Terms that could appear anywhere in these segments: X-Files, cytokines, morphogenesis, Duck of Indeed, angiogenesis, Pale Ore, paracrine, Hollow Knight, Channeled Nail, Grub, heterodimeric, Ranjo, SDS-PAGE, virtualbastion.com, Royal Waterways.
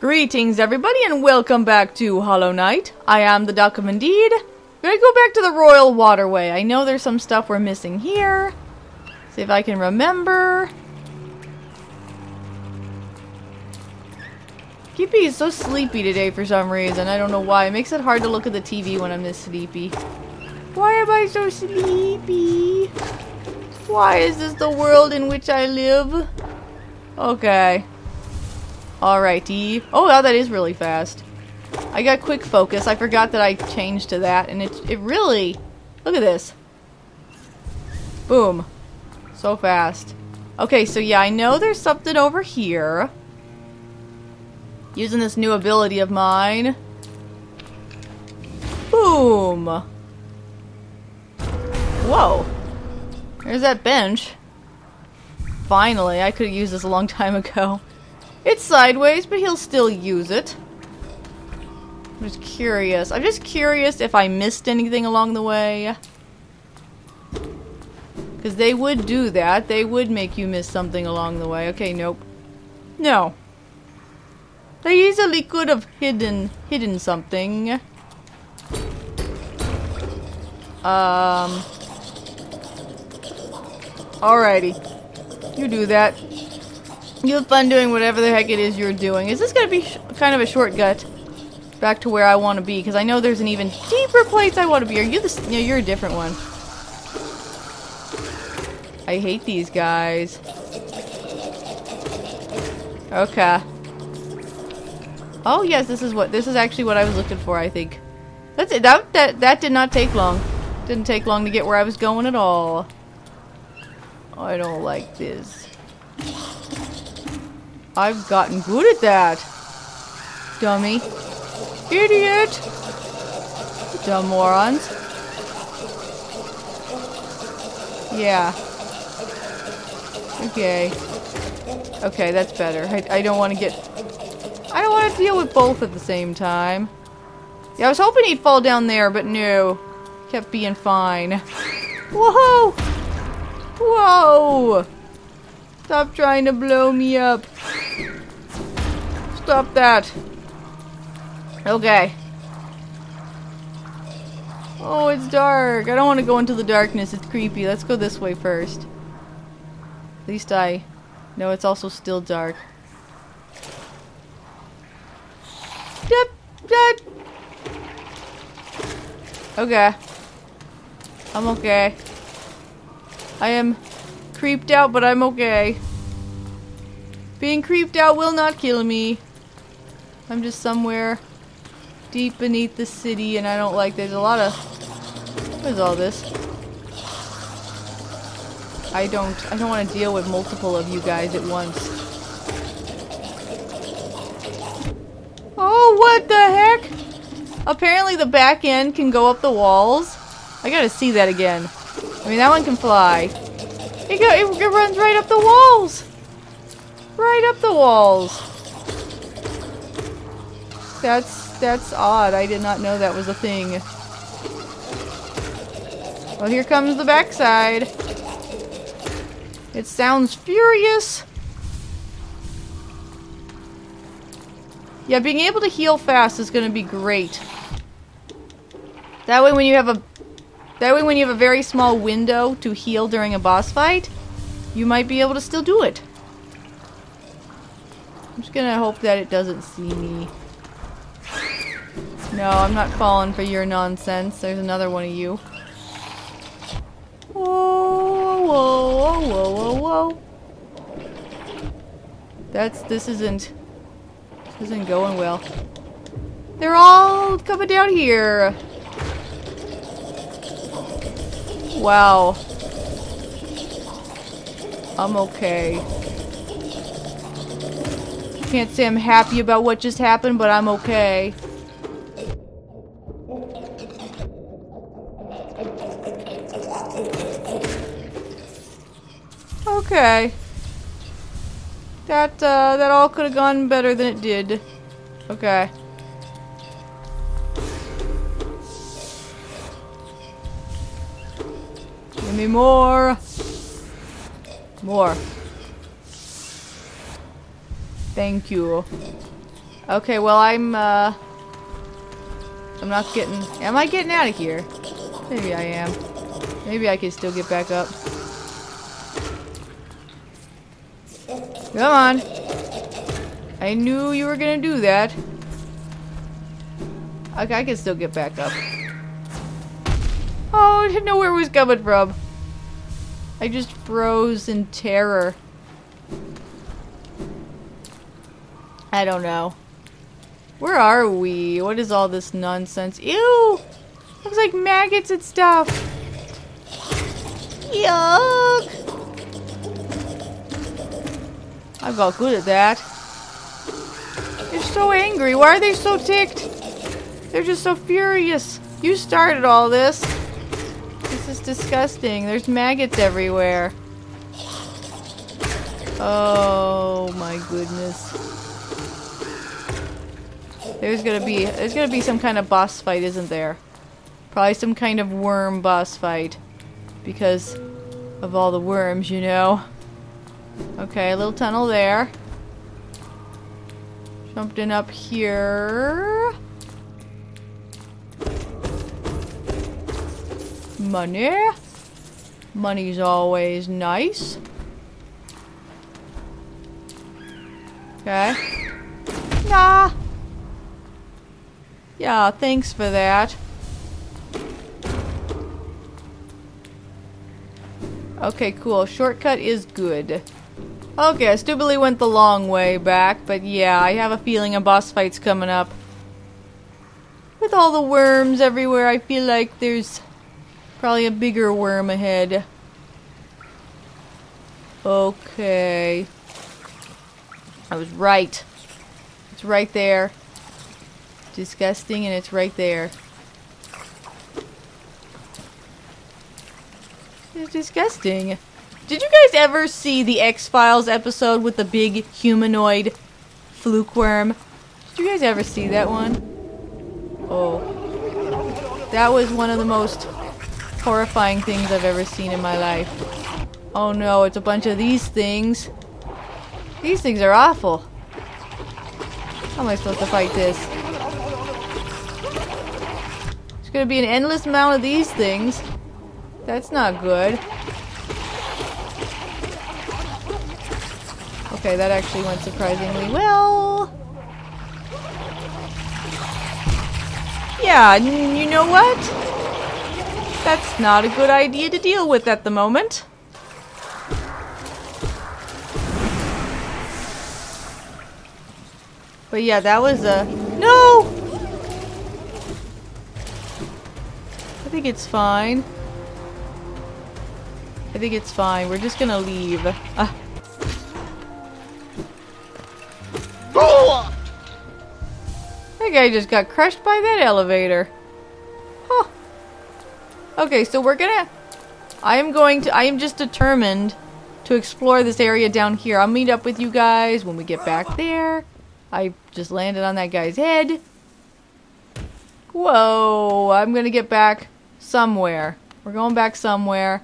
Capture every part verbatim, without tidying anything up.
Greetings everybody and welcome back to Hollow Knight. I am the Duck of Indeed. We're gonna go back to the Royal Waterway. I know there's some stuff we're missing here. See if I can remember. Kippy is so sleepy today for some reason. I don't know why. It makes it hard to look at the T V when I'm this sleepy. Why am I so sleepy? Why is this the world in which I live? Okay. Alrighty. Oh, wow, that is really fast. I got quick focus. I forgot that I changed to that, and it, it really... Look at this. Boom. So fast. Okay, so yeah, I know there's something over here. Using this new ability of mine. Boom. Whoa. There's that bench. Finally. I could have used this a long time ago. It's sideways, but he'll still use it. I'm just curious. I'm just curious if I missed anything along the way. Because they would do that. They would make you miss something along the way. Okay, nope. No. They easily could have hidden hidden something. Um. Alrighty. You do that. You have fun doing whatever the heck it is you're doing. Is this going to be sh kind of a shortcut back to where I want to be? Because I know there's an even deeper place I want to be. Are you the... No, you're a different one. I hate these guys. Okay. Oh, yes, this is what... This is actually what I was looking for, I think. That's it. That, that, that did not take long. Didn't take long to get where I was going at all. I don't like this. I've gotten good at that. Dummy. Idiot. Dumb morons. Yeah. Okay. Okay, that's better. I, I don't want to get... I don't want to deal with both at the same time. Yeah, I was hoping he'd fall down there, but no. Kept being fine. Whoa! Whoa! Stop trying to blow me up. Stop that. Okay. Oh, it's dark. I don't want to go into the darkness. It's creepy. Let's go this way first. At least I know it's also still dark. Okay. I'm okay. I am creeped out, but I'm okay. Being creeped out will not kill me. I'm just somewhere deep beneath the city, and I don't like... There's a lot of... What is all this? I don't... I don't want to deal with multiple of you guys at once. Oh, what the heck? Apparently the back end can go up the walls. I gotta see that again. I mean, that one can fly. It, go, it, it runs right up the walls! Right up the walls! That's that's odd. I did not know that was a thing. Well, here comes the backside. It sounds furious. Yeah, being able to heal fast is going to be great. That way, when you have a that way when you have a very small window to heal during a boss fight, you might be able to still do it. I'm just going to hope that it doesn't see me. No, I'm not falling for your nonsense. There's another one of you. Whoa, whoa, whoa, whoa, whoa, whoa. That's... This isn't... This isn't going well. They're all coming down here. Wow. I'm okay. Can't say I'm happy about what just happened, but I'm okay. Okay. That, uh, that all could have gone better than it did. Okay. Give me more. More. Thank you. Okay, well, I'm, uh... I'm not getting... Am I getting out of here? Maybe I am. Maybe I can still get back up. Come on. I knew you were gonna do that. Okay, I can still get back up. Oh, I didn't know where it was coming from. I just froze in terror. I don't know. Where are we? What is all this nonsense? Ew! Looks like maggots and stuff. Yuck! I got good at that. They're so angry. Why are they so ticked? They're just so furious. You started all this. This is disgusting. There's maggots everywhere. Oh my goodness. There's gonna be there's gonna be some kind of boss fight, isn't there? Probably some kind of worm boss fight. Because of all the worms, you know. Okay, a little tunnel there. Something up here. Money. Money's always nice. Okay. Nah. Yeah, thanks for that. Okay, cool. Shortcut is good. Okay, I stupidly went the long way back, but yeah, I have a feeling a boss fight's coming up. With all the worms everywhere, I feel like there's probably a bigger worm ahead. Okay. I was right. It's right there. Disgusting, and it's right there. It's disgusting. Did you guys ever see the X-Files episode with the big humanoid fluke worm? Did you guys ever see that one? Oh. That was one of the most horrifying things I've ever seen in my life. Oh no, it's a bunch of these things. These things are awful. How am I supposed to fight this? There's gonna be an endless amount of these things. That's not good. Okay, that actually went surprisingly well. Yeah, you know what? That's not a good idea to deal with at the moment. But yeah, that was a... No! I think it's fine. I think it's fine. We're just gonna leave. Ah. Oh! That guy just got crushed by that elevator. Huh. Okay, so we're gonna... I am going to... I am just determined to explore this area down here. I'll meet up with you guys when we get back there. I just landed on that guy's head. Whoa. I'm gonna get back... somewhere. We're going back somewhere.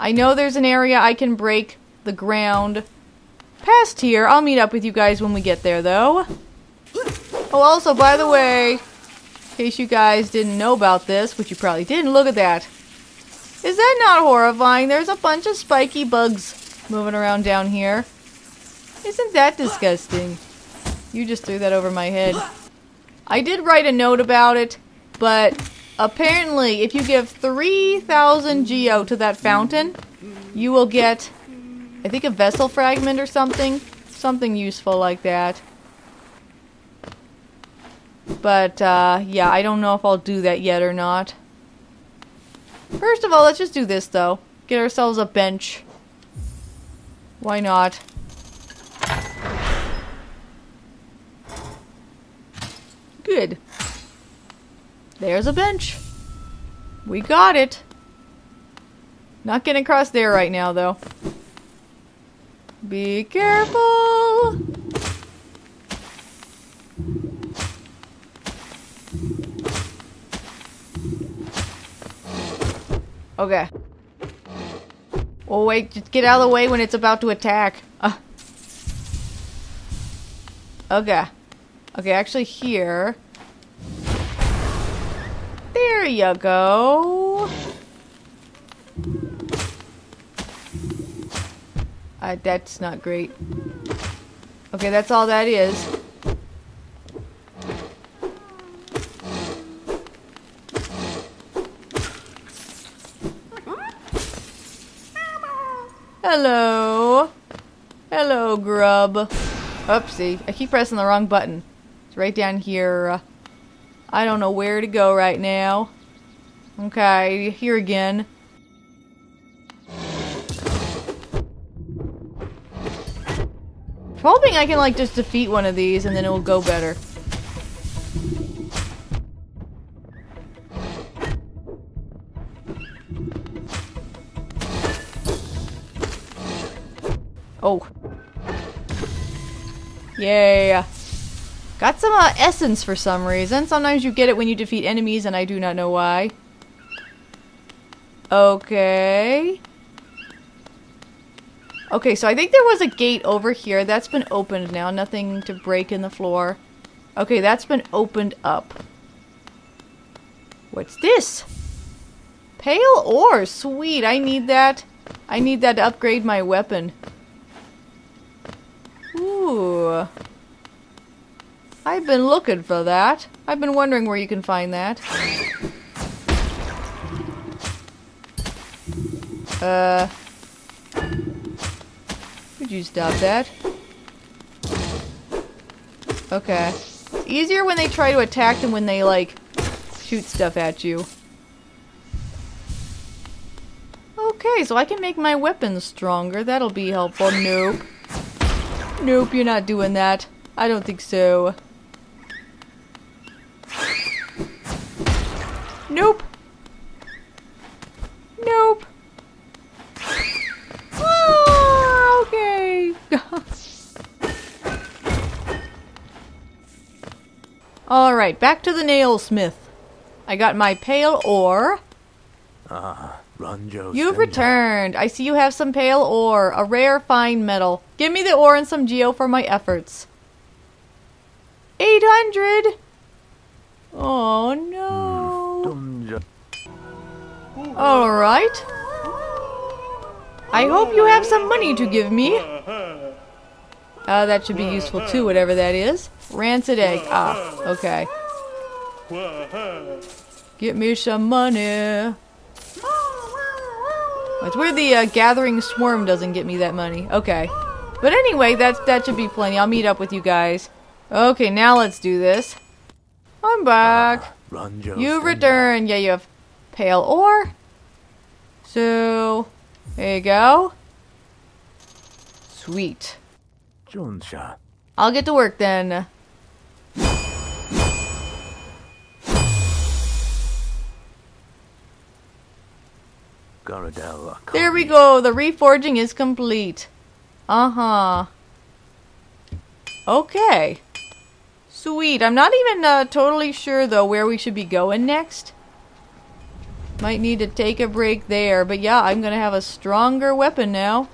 I know there's an area I can break the ground past here. I'll meet up with you guys when we get there, though. Oh, also, by the way, in case you guys didn't know about this, which you probably didn't, look at that. Is that not horrifying? There's a bunch of spiky bugs moving around down here. Isn't that disgusting? You just threw that over my head. I did write a note about it, but... apparently, if you give three thousand Geo to that fountain, you will get, I think, a vessel fragment or something. Something useful like that. But, uh, yeah, I don't know if I'll do that yet or not. First of all, let's just do this, though. Get ourselves a bench. Why not? Good. There's a bench. We got it. Not getting across there right now, though. Be careful. Okay. Oh, wait. Just get out of the way when it's about to attack. Uh. Okay. Okay, actually here. There you go. Uh, that's not great. Okay, that's all that is. Hello. Hello, grub. Oopsie. I keep pressing the wrong button. It's right down here. I don't know where to go right now. Okay, here again. I'm hoping I can, like, just defeat one of these and then it will go better. Oh. Yeah. Got some uh, essence for some reason. Sometimes you get it when you defeat enemies, and I do not know why. Okay. Okay, so I think there was a gate over here. That's been opened now. Nothing to break in the floor. Okay, that's been opened up. What's this? Pale ore. Sweet. I need that. I need that to upgrade my weapon. Ooh. I've been looking for that. I've been wondering where you can find that. Uh. Could you stop that? Okay. It's easier when they try to attack than when they, like, shoot stuff at you. Okay, so I can make my weapons stronger. That'll be helpful. Nope. Nope, you're not doing that. I don't think so. Nope. Nope. Ah, okay. All right, back to the nailsmith. I got my pale ore. Ah, Ranjo. You've returned. I see you have some pale ore, a rare fine metal. Give me the ore and some geo for my efforts. Eight hundred. Oh no. All right. I hope you have some money to give me. Uh, that should be useful too, whatever that is. Rancid egg. Ah, okay. Get me some money. That's where the uh, gathering swarm doesn't get me that money. Okay. But anyway, that's, that should be plenty. I'll meet up with you guys. Okay, now let's do this. I'm back. You return. Yeah, you have pale ore. So, there you go. Sweet. I'll get to work then. There we go. The reforging is complete. Uh-huh. Okay. Sweet. I'm not even uh, totally sure, though, where we should be going next. Might need to take a break there, but yeah, I'm gonna have a stronger weapon now.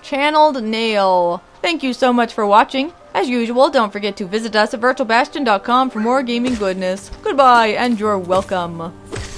Channeled Nail. Thank you so much for watching. As usual, don't forget to visit us at virtual bastion dot com for more gaming goodness. Goodbye, and you're welcome.